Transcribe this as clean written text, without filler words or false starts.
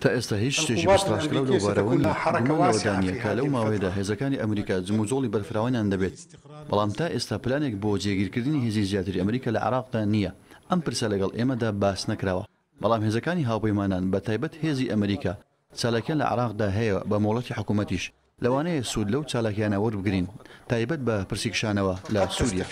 تا ئێستا هیچ شتێکی بەسڕاستکراو لەو بارەوە نەدانیە کە لەو ماوەیەدا هێزەکانی ئەمریکا زموزۆڵی بەرفراوانیان دەبێت، بەڵام تا ئێستا پلانێک بۆ جێگیرکردنی هێزی زیاتری ئەمریکا لە عێراقدا نییە. ئەم پرسە لەگەڵ ئێمەدا باس نەکراوە، بەڵام هێزەکانی هاوپەیمانان بە تایبەت هێزی ئەمریکا چالاکیان لە عێراقدا هەیە بە مۆڵەتی حکوومەتیش لەوانەیە سوود لەو چالاکیانە وەربگرین، تایبەت بە پرسیکشانەوە لە سووریا.